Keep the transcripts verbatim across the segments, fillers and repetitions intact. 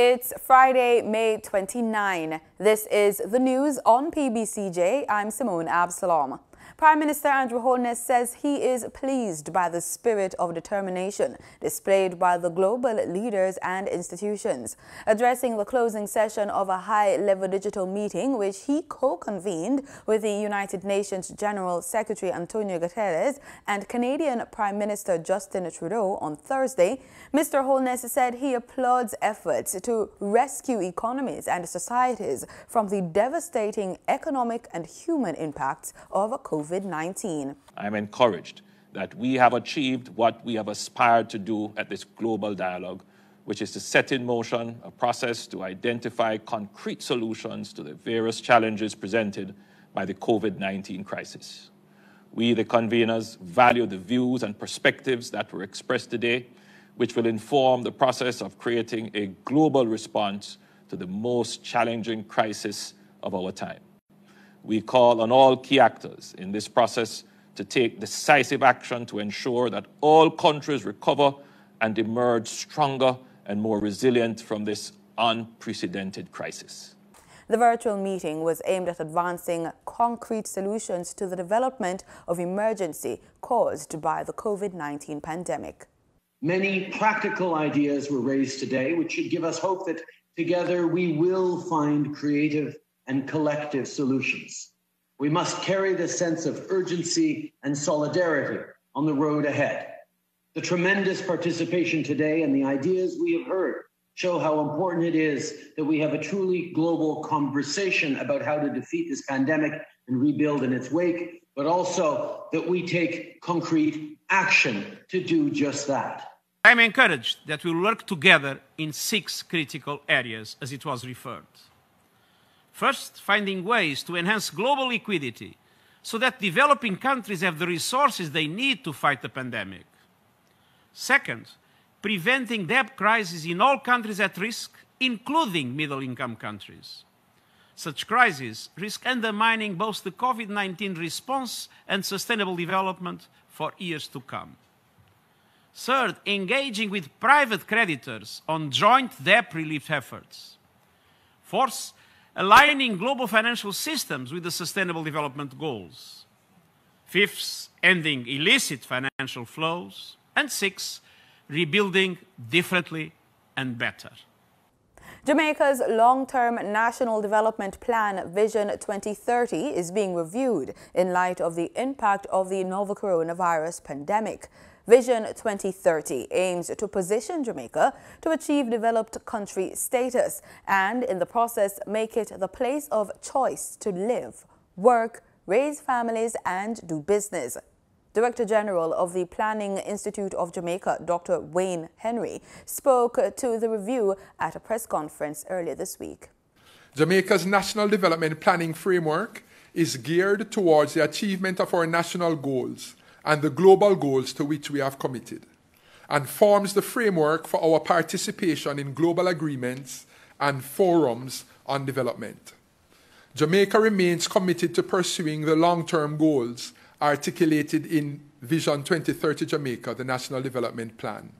It's Friday, May twenty-ninth. This is the news on P B C J. I'm Simone Absalom. Prime Minister Andrew Holness says he is pleased by the spirit of determination displayed by the global leaders and institutions. Addressing the closing session of a high-level digital meeting which he co-convened with the United Nations General Secretary Antonio Guterres and Canadian Prime Minister Justin Trudeau on Thursday, Mister Holness said he applauds efforts to rescue economies and societies from the devastating economic and human impacts of COVID nineteen. COVID nineteen. I'm encouraged that we have achieved what we have aspired to do at this global dialogue, which is to set in motion a process to identify concrete solutions to the various challenges presented by the COVID nineteen crisis. We, the conveners, value the views and perspectives that were expressed today, which will inform the process of creating a global response to the most challenging crisis of our time. We call on all key actors in this process to take decisive action to ensure that all countries recover and emerge stronger and more resilient from this unprecedented crisis. The virtual meeting was aimed at advancing concrete solutions to the development of emergency caused by the COVID nineteen pandemic. Many practical ideas were raised today, which should give us hope that together we will find creative and collective solutions. We must carry this sense of urgency and solidarity on the road ahead. The tremendous participation today and the ideas we have heard show how important it is that we have a truly global conversation about how to defeat this pandemic and rebuild in its wake, but also that we take concrete action to do just that. I'm encouraged that we work together in six critical areas, as it was referred. First, finding ways to enhance global liquidity so that developing countries have the resources they need to fight the pandemic. Second, preventing debt crises in all countries at risk, including middle-income countries. Such crises risk undermining both the COVID nineteen response and sustainable development for years to come. Third, engaging with private creditors on joint debt relief efforts. Fourth, aligning global financial systems with the Sustainable Development Goals. Fifth, ending illicit financial flows. And sixth, rebuilding differently and better. Jamaica's long-term national development plan, Vision twenty thirty, is being reviewed in light of the impact of the novel coronavirus pandemic. Vision twenty thirty aims to position Jamaica to achieve developed country status and, in the process, make it the place of choice to live, work, raise families, and do business. Director General of the Planning Institute of Jamaica, Doctor Wayne Henry, spoke to the review at a press conference earlier this week. Jamaica's National Development Planning Framework is geared towards the achievement of our national goals and the global goals to which we have committed, and forms the framework for our participation in global agreements and forums on development. Jamaica remains committed to pursuing the long-term goals articulated in Vision twenty thirty Jamaica, the National Development Plan.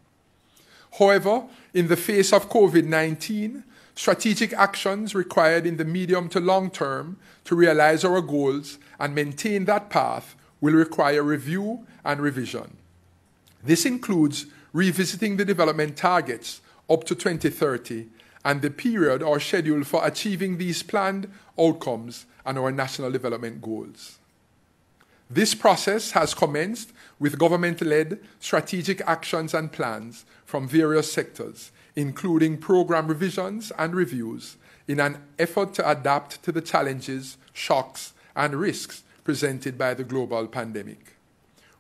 However, in the face of COVID nineteen, strategic actions required in the medium to long term to realize our goals and maintain that path will require review and revision. This includes revisiting the development targets up to twenty thirty and the period or schedule for achieving these planned outcomes and our national development goals. This process has commenced with government-led strategic actions and plans from various sectors, including program revisions and reviews, in an effort to adapt to the challenges, shocks, and risks presented by the global pandemic.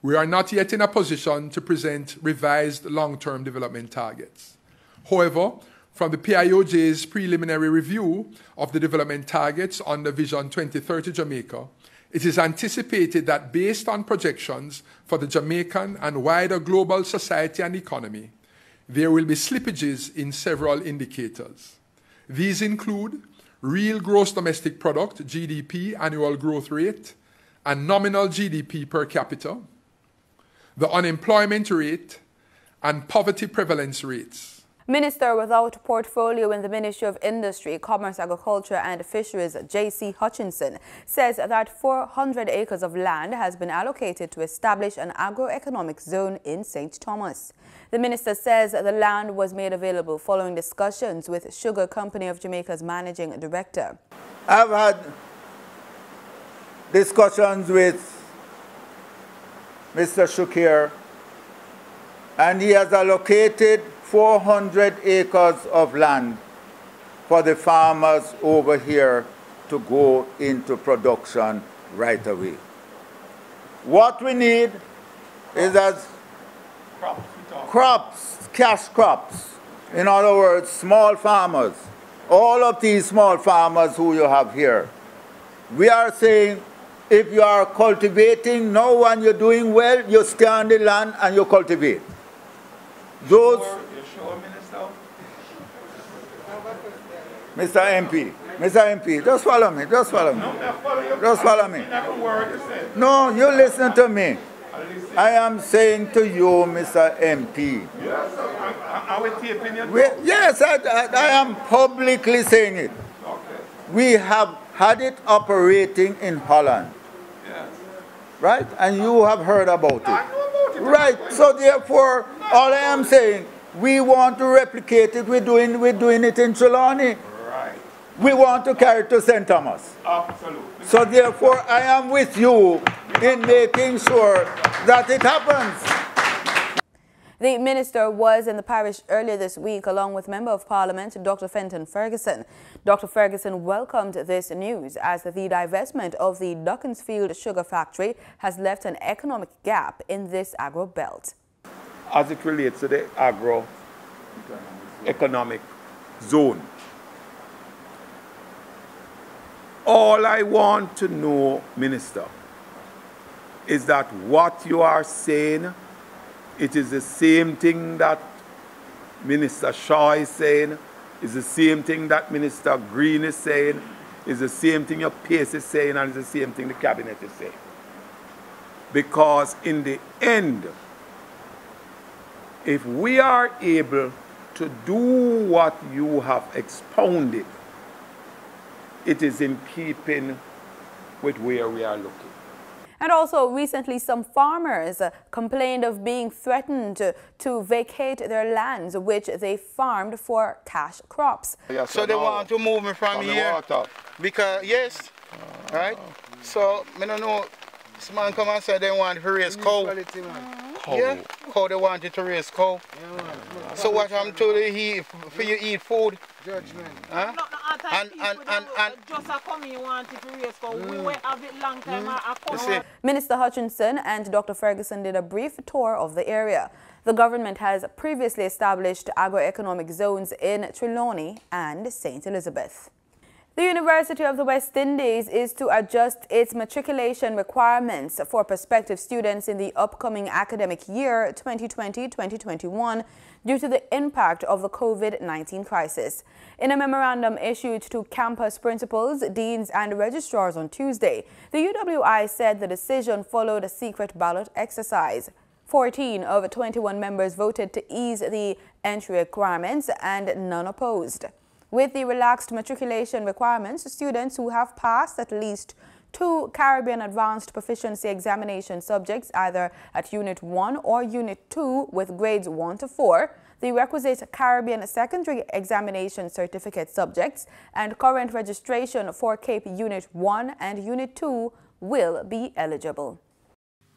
We are not yet in a position to present revised long-term development targets. However, from the P I O J's preliminary review of the development targets under Vision twenty thirty Jamaica, it is anticipated that based on projections for the Jamaican and wider global society and economy, there will be slippages in several indicators. These include real gross domestic product, G D P, annual growth rate, and nominal G D P per capita, the unemployment rate, and poverty prevalence rates. Minister without a portfolio in the Ministry of Industry, Commerce, Agriculture and Fisheries, J C Hutchinson, says that four hundred acres of land has been allocated to establish an agroeconomic zone in Saint Thomas. The minister says the land was made available following discussions with Sugar Company of Jamaica's managing director. I've had discussions with Mister Shukir, and he has allocated four hundred acres of land for the farmers over here to go into production right away. What we need is as crops, crops, cash crops, in other words, small farmers, all of these small farmers who you have here. We are saying, if you are cultivating now and you're doing well, you stay on the land and you cultivate. Those... You're sure, Minister? Mr. MP, Mr. MP, just follow me, just follow me. Just follow me. No, you listen to me. I am saying to you, Mister M P. Yes, I, I, I am publicly saying it. We have had it operating in Holland. Right? And you have heard about it. Right. So therefore, all I am saying, we want to replicate it. We're doing, we're doing it in Trelawney. Right. We want to carry it to Saint Thomas. Absolutely. So therefore, I am with you in making sure that it happens. The minister was in the parish earlier this week along with Member of Parliament Doctor Fenton Ferguson. Doctor Ferguson welcomed this news as the divestment of the Duckensfield sugar factory has left an economic gap in this agro belt. As it relates to the agro economic zone, all I want to know, Minister, is that what you are saying, it is the same thing that Minister Shaw is saying, it's the same thing that Minister Green is saying, it's the same thing your Pace is saying, and it's the same thing the Cabinet is saying. Because in the end, if we are able to do what you have expounded, it is in keeping with where we are looking. And also recently some farmers complained of being threatened to vacate their lands which they farmed for cash crops. Yes, so they no. want to move me from, from here because, yes, uh, right? So, I don't know, this man come and said they want to raise cow. Cow. Yeah, cow, they wanted to raise cow. Yeah, so what happened to the heat, for you eat food? Judgment. Huh? No, no, and, and, and, and, just a come you want to raise cow. Mm. We wait a bit long time. Mm. Minister Hutchinson and Doctor Ferguson did a brief tour of the area. The government has previously established agroeconomic zones in Trelawney and Saint Elizabeth. The University of the West Indies is to adjust its matriculation requirements for prospective students in the upcoming academic year twenty twenty to twenty twenty-one due to the impact of the COVID nineteen crisis. In a memorandum issued to campus principals, deans and registrars on Tuesday, the U W I said the decision followed a secret ballot exercise. fourteen of twenty-one members voted to ease the entry requirements and none opposed. With the relaxed matriculation requirements, students who have passed at least two Caribbean Advanced Proficiency Examination subjects either at Unit one or Unit two with grades one to four, the requisite Caribbean Secondary Examination Certificate subjects and current registration for CAPE Unit one and Unit two will be eligible.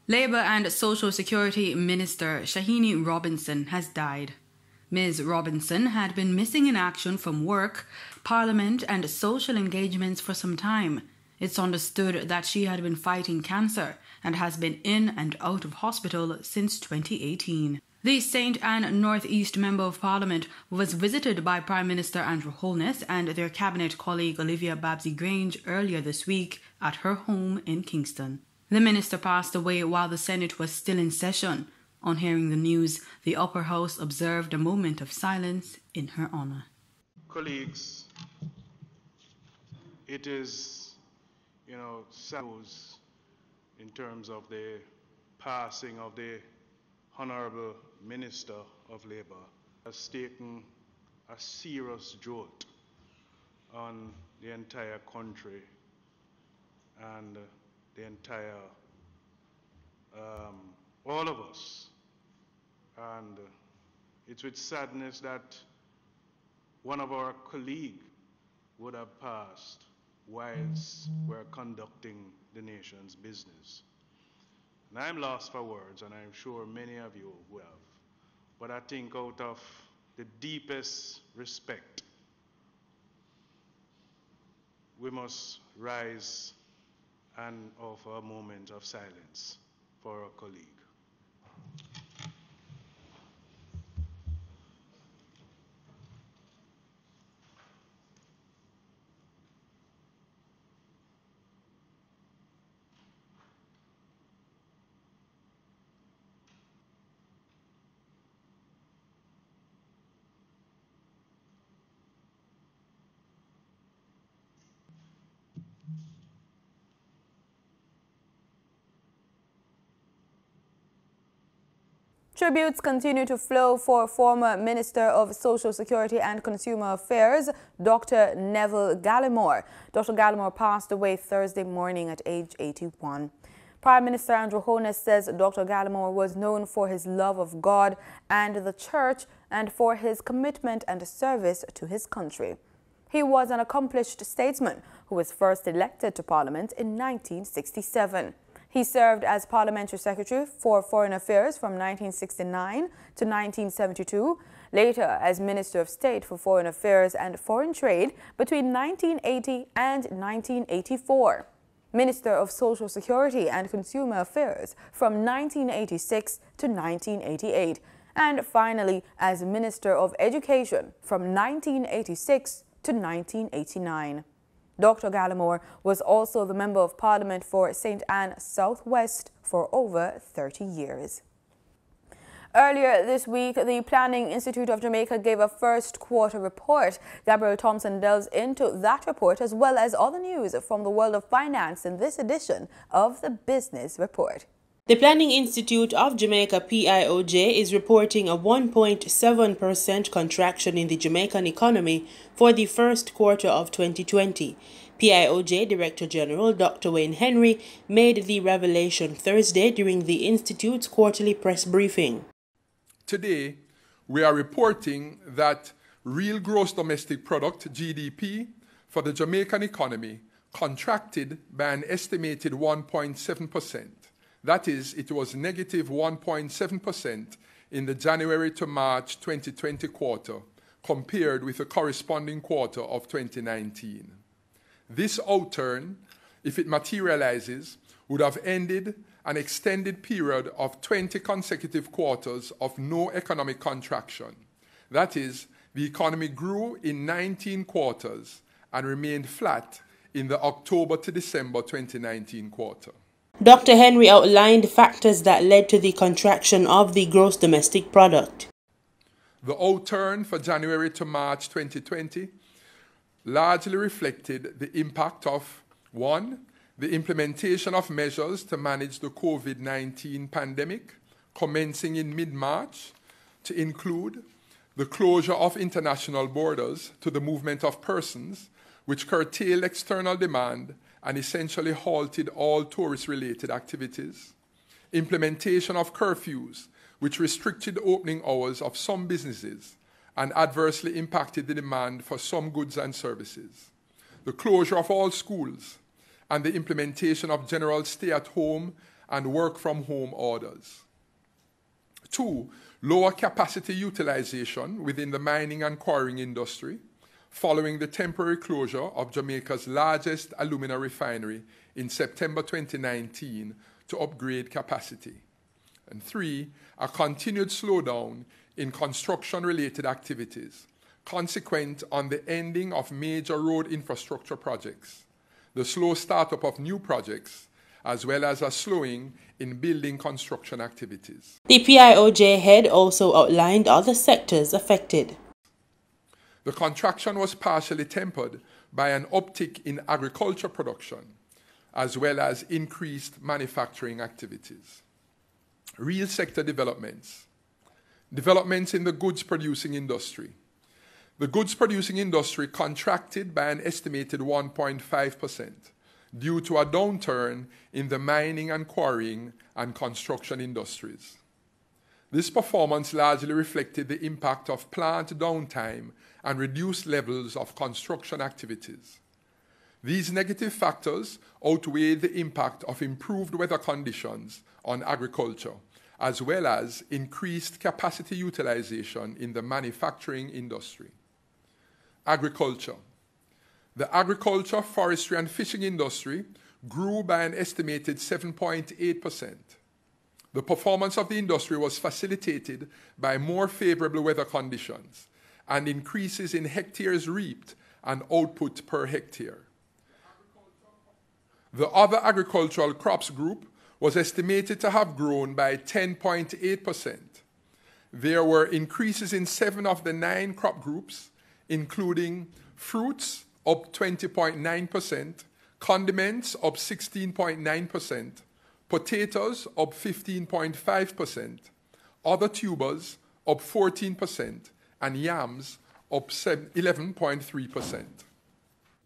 Labour and Social Security Minister Shahine Robinson has died. Miz Robinson had been missing in action from work, parliament and social engagements for some time. It's understood that she had been fighting cancer and has been in and out of hospital since twenty eighteen. The Saint Anne North East Member of Parliament was visited by Prime Minister Andrew Holness and their cabinet colleague Olivia Babsey Grange earlier this week at her home in Kingston. The minister passed away while the Senate was still in session. On hearing the news, the Upper House observed a moment of silence in her honor. Colleagues, it is, you know, sad news in terms of the passing of the Honorable Minister of Labour. It has taken a serious jolt on the entire country and the entire, um, all of us. And it's with sadness that one of our colleagues would have passed whilst we're conducting the nation's business. And I'm lost for words, and I'm sure many of you will. But I think out of the deepest respect, we must rise and offer a moment of silence for our colleague. Tributes continue to flow for former Minister of Social Security and Consumer Affairs, Doctor Neville Gallimore. Doctor Gallimore passed away Thursday morning at age eighty-one. Prime Minister Andrew Holness says Doctor Gallimore was known for his love of God and the Church and for his commitment and service to his country. He was an accomplished statesman who was first elected to Parliament in nineteen sixty-seven. He served as Parliamentary Secretary for Foreign Affairs from nineteen sixty-nine to nineteen seventy-two, later as Minister of State for Foreign Affairs and Foreign Trade between nineteen eighty and nineteen eighty-four, Minister of Social Security and Consumer Affairs from nineteen eighty-six to nineteen eighty-eight, and finally as Minister of Education from nineteen eighty-six to nineteen eighty-nine. Doctor Gallimore was also the Member of Parliament for Saint Anne South West for over thirty years. Earlier this week, the Planning Institute of Jamaica gave a first quarter report. Gabrielle Thompson delves into that report as well as other news from the world of finance in this edition of the Business Report. The Planning Institute of Jamaica P I O J is reporting a one point seven percent contraction in the Jamaican economy for the first quarter of twenty twenty. P I O J Director General Doctor Wayne Henry made the revelation Thursday during the Institute's quarterly press briefing. Today, we are reporting that real gross domestic product, G D P, for the Jamaican economy contracted by an estimated one point seven percent. That is, it was negative one point seven percent in the January to March twenty twenty quarter, compared with the corresponding quarter of twenty nineteen. This outturn, if it materializes, would have ended an extended period of twenty consecutive quarters of no economic contraction. That is, the economy grew in nineteen quarters and remained flat in the October to December twenty nineteen quarter. Doctor Henry outlined factors that led to the contraction of the gross domestic product. The outturn for January to March twenty twenty largely reflected the impact of, one, the implementation of measures to manage the COVID nineteen pandemic, commencing in mid-March, to include the closure of international borders to the movement of persons, which curtailed external demand and essentially halted all tourist-related activities. Implementation of curfews, which restricted opening hours of some businesses and adversely impacted the demand for some goods and services. The closure of all schools and the implementation of general stay-at-home and work-from-home orders. Two, lower capacity utilization within the mining and quarrying industry, following the temporary closure of Jamaica's largest alumina refinery in September twenty nineteen to upgrade capacity. And three, a continued slowdown in construction-related activities, consequent on the ending of major road infrastructure projects, the slow startup of new projects, as well as a slowing in building construction activities. The P I O J head also outlined other sectors affected. The contraction was partially tempered by an uptick in agriculture production, as well as increased manufacturing activities. Real sector developments. Developments in the goods producing industry. The goods producing industry contracted by an estimated one point five percent due to a downturn in the mining and quarrying and construction industries. This performance largely reflected the impact of plant downtime and reduced levels of construction activities. These negative factors outweighed the impact of improved weather conditions on agriculture, as well as increased capacity utilization in the manufacturing industry. Agriculture. The agriculture, forestry, and fishing industry grew by an estimated seven point eight percent. The performance of the industry was facilitated by more favorable weather conditions and increases in hectares reaped and output per hectare. The other agricultural crops group was estimated to have grown by ten point eight percent. There were increases in seven of the nine crop groups, including fruits up twenty point nine percent, condiments up sixteen point nine percent, potatoes up fifteen point five percent, other tubers up fourteen percent, and yams up eleven point three percent.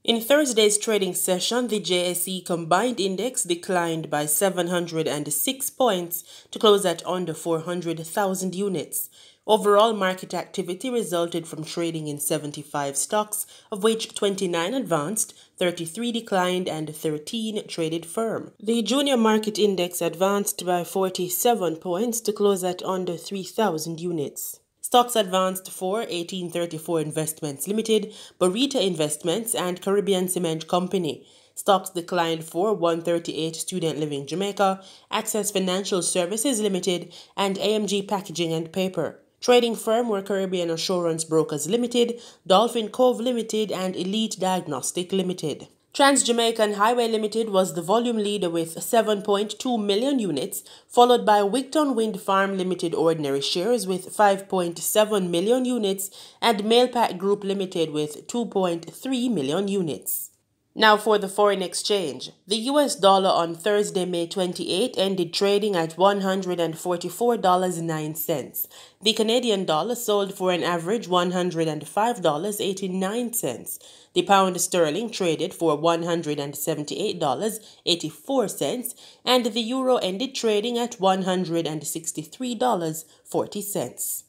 In Thursday's trading session, the J S E combined index declined by seven hundred six points to close at under four hundred thousand units. Overall market activity resulted from trading in seventy-five stocks, of which twenty-nine advanced, thirty-three declined, and thirteen traded firm. The junior market index advanced by forty-seven points to close at under three thousand units. Stocks advanced for eighteen thirty-four Investments Limited, Burita Investments, and Caribbean Cement Company. Stocks declined for one thirty-eight Student Living Jamaica, Access Financial Services Limited, and A M G Packaging and Paper. Trading firm were Caribbean Assurance Brokers Limited, Dolphin Cove Limited, and Elite Diagnostic Limited. Trans-Jamaican Highway Limited was the volume leader with seven point two million units, followed by Wigton Wind Farm Limited Ordinary Shares with five point seven million units and Mailpack Group Limited with two point three million units. Now for the foreign exchange. The U S dollar on Thursday, May twenty-eighth ended trading at one hundred forty-four dollars and nine cents. The Canadian dollar sold for an average one hundred five dollars and eighty-nine cents. The pound sterling traded for one hundred seventy-eight dollars and eighty-four cents, and the euro ended trading at one hundred sixty-three dollars and forty cents.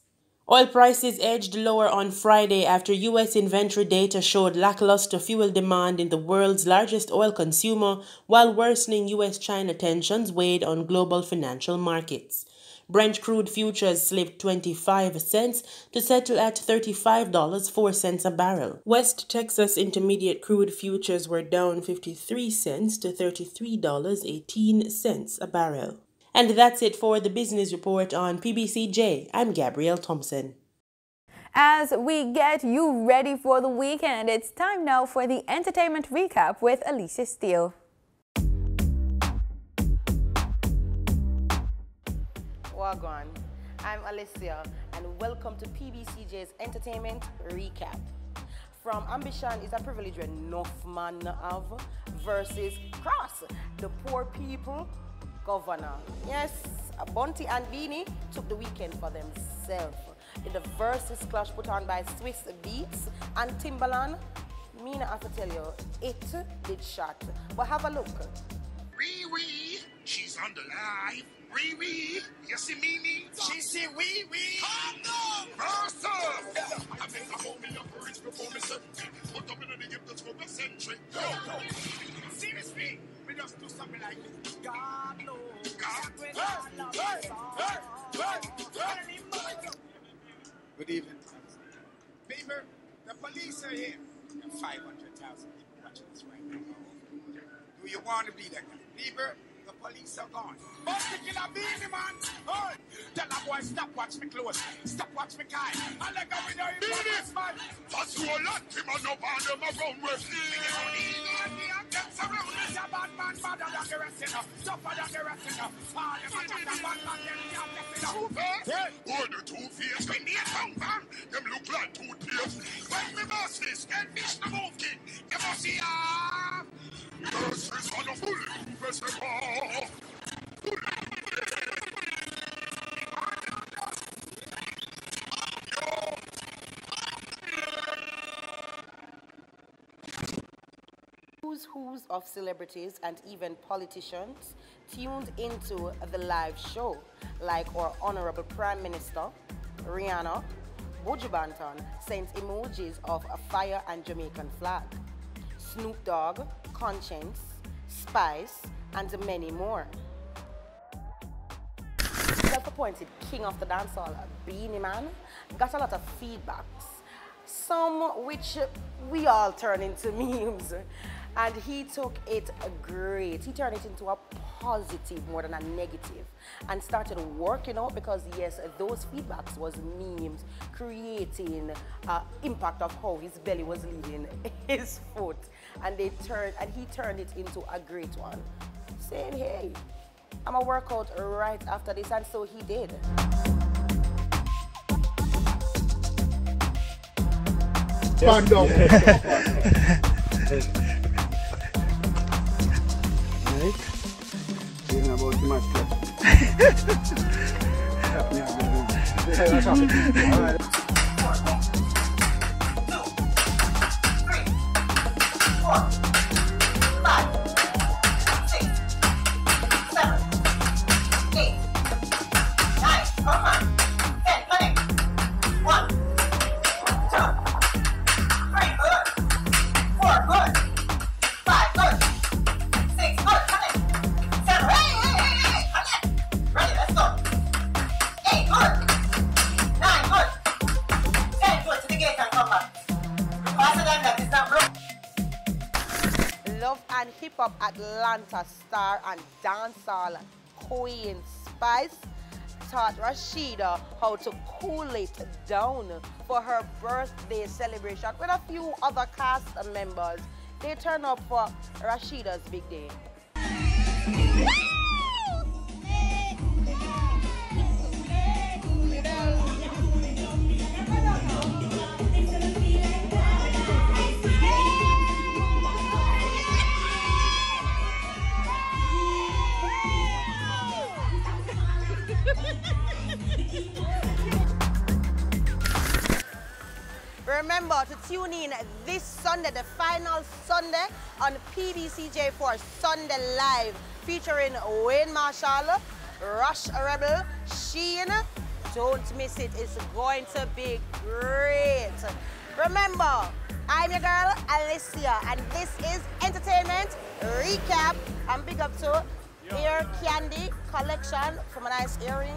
Oil prices edged lower on Friday after U S inventory data showed lackluster fuel demand in the world's largest oil consumer, while worsening U S-China tensions weighed on global financial markets. Brent crude futures slipped twenty-five cents to settle at thirty-five dollars and four cents a barrel. West Texas Intermediate crude futures were down fifty-three cents to thirty-three dollars and eighteen cents a barrel. And that's it for the Business Report on P B C J. I'm Gabrielle Thompson. As we get you ready for the weekend, it's time now for the Entertainment Recap with Alicia Steele. Wagwan, I'm Alicia and welcome to P B C J's Entertainment Recap. From ambition is a privilege where enough man have versus cross the poor people governor. Yes, Bunty and Beanie took the weekend for themselves in the versus clash put on by Swiss Beats and Timbaland. Mina, I have to tell you, it did shot. But have a look. Wee wee, she's on the live. Wee wee, you see me, me? She see wee wee. Come on, versus. I think I hold me up for rich performance. Put up in the gift that's for the century. Go, go. Seriously. We just do something like this. God knows. God knows. Hey, hey, hey, good evening. Beamer, the police are here. There are five hundred thousand people watching this right now. Do you want to be that guy? Beamer, the police are gone. Bust the killer Beanie Man. Hey. Tell that boy, stop watching me close. Stop watching me guy. I like how we know you do this, man. That's all that him and no band them around with me. who's who's of celebrities and even politicians tuned into the live show, like our Honorable Prime Minister, Rihanna, Boju Banton sent emojis of a fire and Jamaican flag, Snoop Dogg, Conscience, Spice, and many more. Self-appointed king of the dancehall, Beanie Man, got a lot of feedbacks, some which we all turn into memes, and he took it great. He turned it into a positive more than a negative and started working out, because yes, those feedbacks was memes creating uh, impact of how his belly was leaving his foot, and they turned and he turned it into a great one, saying, hey, I'm a workout right after this, and so he did. Yes. Right. Atlanta star and dancehall queen Spice taught Rashida how to cool it down for her birthday celebration with a few other cast members. They turn up for Rashida's big day. Remember to tune in this Sunday, the final Sunday on P B C J for Sunday Live, featuring Wayne Marshall, Rush Rebel, Sheen. Don't miss it, it's going to be great. Remember, I'm your girl, Alicia, and this is Entertainment Recap. And big up to Ear Candy Collection for my nice earring,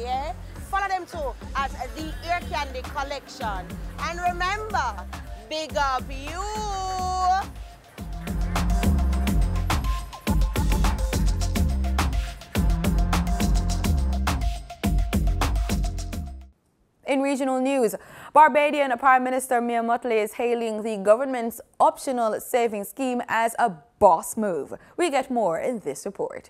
yeah. Follow them too at the Ear Candy Collection. And remember, big up you. In regional news, Barbadian Prime Minister Mia Mottley is hailing the government's optional savings scheme as a boss move. We get more in this report.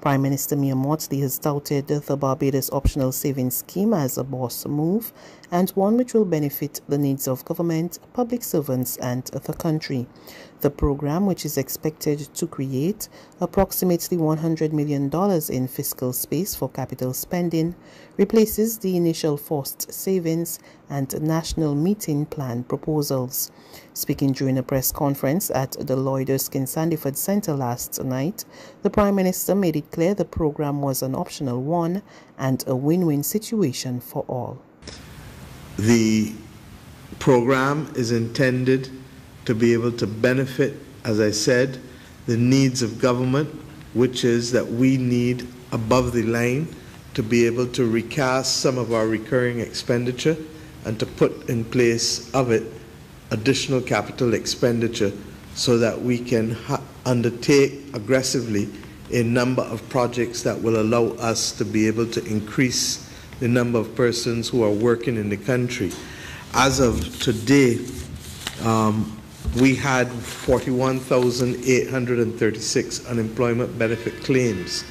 Prime Minister Mia Mottley has touted the Barbados Optional Savings Scheme as a boss move and one which will benefit the needs of government, public servants and the country. The program, which is expected to create approximately one hundred million dollars in fiscal space for capital spending, replaces the initial forced savings and national meeting plan proposals. Speaking during a press conference at the Lloyd Erskine Sandiford Centre last night, the Prime Minister made it clear the programme was an optional one and a win-win situation for all. The programme is intended to be able to benefit, as I said, the needs of government, which is that we need above the line to be able to recast some of our recurring expenditure and to put in place of it additional capital expenditure so that we can ha undertake aggressively a number of projects that will allow us to be able to increase the number of persons who are working in the country. As of today, um, we had forty-one thousand eight hundred thirty-six unemployment benefit claims.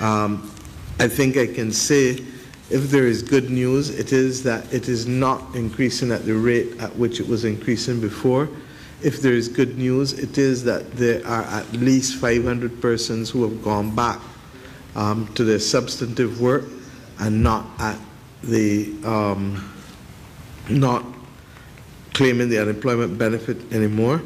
Um, I think I can say, if there is good news, it is that it is not increasing at the rate at which it was increasing before. If there is good news, it is that there are at least five hundred persons who have gone back um, to their substantive work and not at the um, not claiming the unemployment benefit anymore.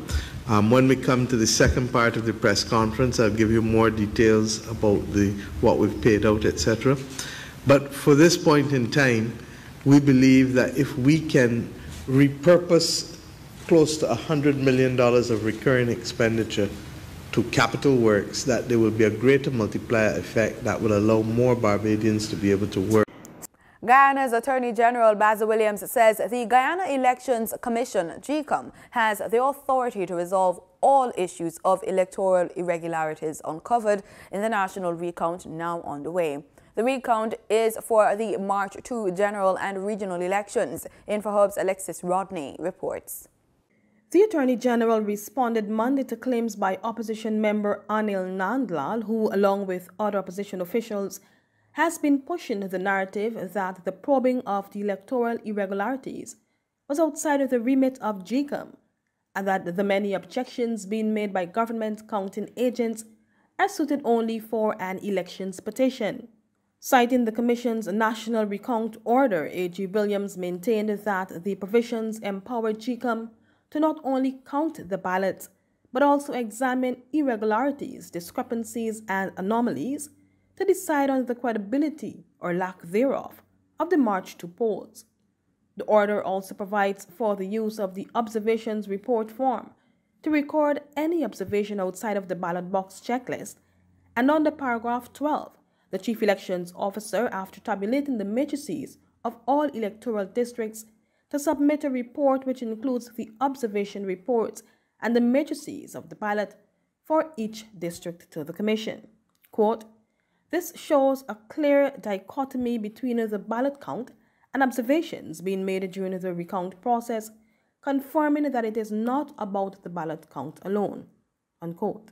Um, when we come to the second part of the press conference, I'll give you more details about the, what we've paid out, et cetera. But for this point in time, we believe that if we can repurpose close to one hundred million dollars of recurring expenditure to capital works, that there will be a greater multiplier effect that will allow more Barbadians to be able to work. Guyana's Attorney General Basil Williams says the Guyana Elections Commission, GECOM, has the authority to resolve all issues of electoral irregularities uncovered in the national recount now underway. The recount is for the March second general and regional elections. InfoHub's Alexis Rodney reports. The Attorney General responded Monday to claims by opposition member Anil Nandlal, who, along with other opposition officials, has been pushing the narrative that the probing of the electoral irregularities was outside of the remit of GECOM, and that the many objections being made by government counting agents are suited only for an elections petition. Citing the Commission's National Recount Order, A G Williams maintained that the provisions empower GECOM to not only count the ballots, but also examine irregularities, discrepancies, and anomalies to decide on the credibility or lack thereof of the March two polls. The order also provides for the use of the observations report form to record any observation outside of the ballot box checklist, and under paragraph twelve, the Chief Elections Officer, after tabulating the matrices of all electoral districts, to submit a report which includes the observation reports and the matrices of the ballot for each district to the Commission. Quote, "This shows a clear dichotomy between the ballot count and observations being made during the recount process, confirming that it is not about the ballot count alone." Unquote.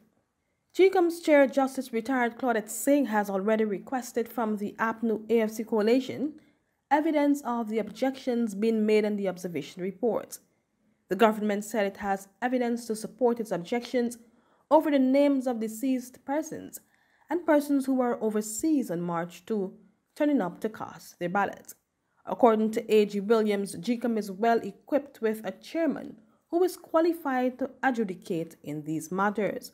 GECOM's chair, Justice retired Claudette Singh, has already requested from the A P N U A F C coalition evidence of the objections being made in the observation reports. The government said it has evidence to support its objections over the names of deceased persons and persons who were overseas on March second turning up to cast their ballots. According to A G Williams, GECOM is well equipped with a chairman who is qualified to adjudicate in these matters.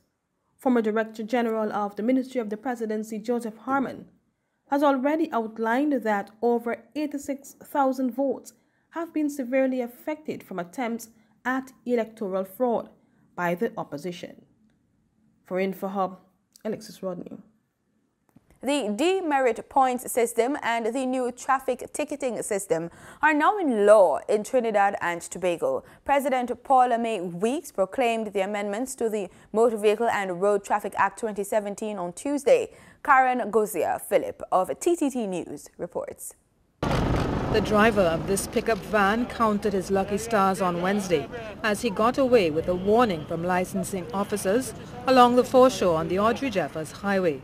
Former Director General of the Ministry of the Presidency, Joseph Harmon, has already outlined that over eighty-six thousand votes have been severely affected from attempts at electoral fraud by the opposition. For InfoHub, Alexis Rodney. The demerit points system and the new traffic ticketing system are now in law in Trinidad and Tobago. President Paula May Weeks proclaimed the amendments to the Motor Vehicle and Road Traffic Act twenty seventeen on Tuesday. Karen Gozia Philip of T T T News reports. The driver of this pickup van counted his lucky stars on Wednesday as he got away with a warning from licensing officers along the foreshore on the Audrey Jeffers Highway.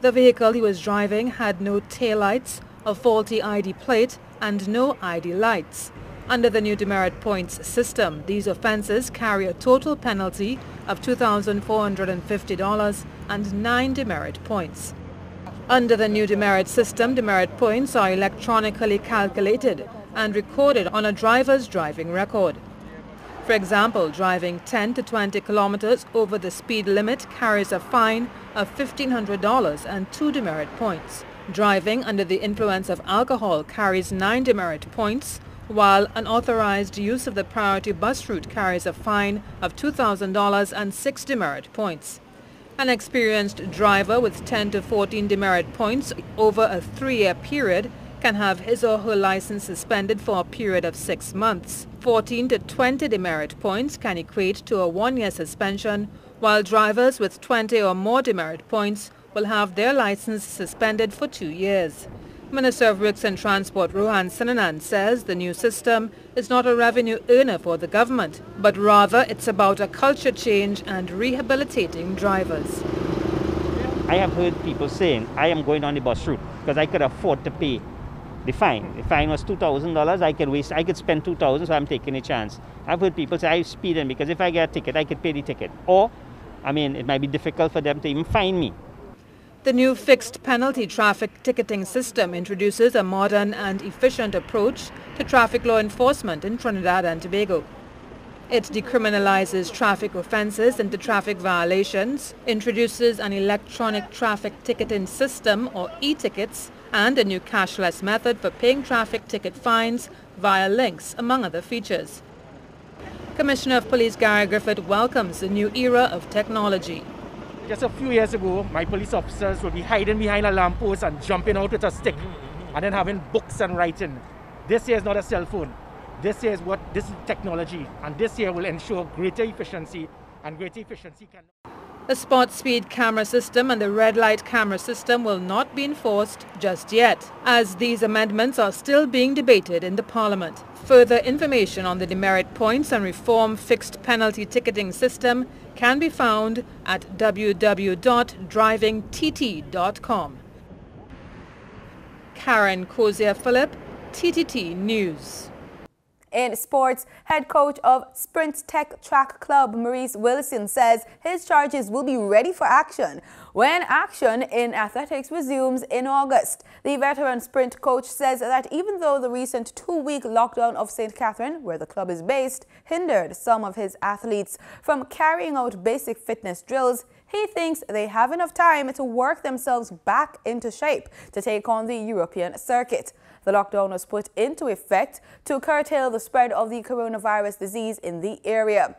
The vehicle he was driving had no taillights, a faulty I D plate, and no I D lights. Under the new demerit points system, these offences carry a total penalty of two thousand four hundred fifty dollars and nine demerit points. Under the new demerit system, demerit points are electronically calculated and recorded on a driver's driving record. For example, driving ten to twenty kilometers over the speed limit carries a fine of fifteen hundred dollars and two demerit points. Driving under the influence of alcohol carries nine demerit points, while unauthorized use of the priority bus route carries a fine of two thousand dollars and six demerit points. An experienced driver with ten to fourteen demerit points over a three-year period can have his or her license suspended for a period of six months. fourteen to twenty demerit points can equate to a one-year suspension, while drivers with twenty or more demerit points will have their license suspended for two years. Minister of Works and Transport Rohan Sinanan says the new system is not a revenue earner for the government, but rather it's about a culture change and rehabilitating drivers. I have heard people saying, I am going on the bus route because I could afford to pay the fine. The fine was two thousand dollars. I could waste, I could spend two thousand dollars, so I'm taking a chance. I've heard people say, I'm speeding because if I get a ticket, I could pay the ticket. Or, I mean, it might be difficult for them to even fine me. The new fixed penalty traffic ticketing system introduces a modern and efficient approach to traffic law enforcement in Trinidad and Tobago. It decriminalizes traffic offenses into traffic violations, introduces an electronic traffic ticketing system or e-tickets, and a new cashless method for paying traffic ticket fines via links, among other features. Commissioner of Police Gary Griffith welcomes the new era of technology. Just a few years ago, my police officers would be hiding behind a lamppost and jumping out with a stick and then having books and writing. This here is not a cell phone. This here is what this is technology, and this here will ensure greater efficiency, and greater efficiency can... The spot speed camera system and the red light camera system will not be enforced just yet, as these amendments are still being debated in the Parliament. Further information on the demerit points and reform fixed penalty ticketing system can be found at w w w dot driving t t dot com. Karen Cozier-Phillip, T T T News. In sports, head coach of Sprint Tech Track Club, Maurice Wilson, says his charges will be ready for action when action in athletics resumes in August. The veteran sprint coach says that even though the recent two-week lockdown of Saint Catherine, where the club is based, hindered some of his athletes from carrying out basic fitness drills, he thinks they have enough time to work themselves back into shape to take on the European circuit. The lockdown was put into effect to curtail the spread of the coronavirus disease in the area.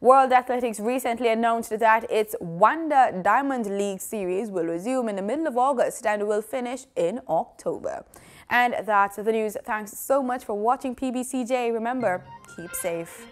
World Athletics recently announced that its Wanda Diamond League series will resume in the middle of August and will finish in October. And that's the news. Thanks so much for watching P B C J. Remember, keep safe.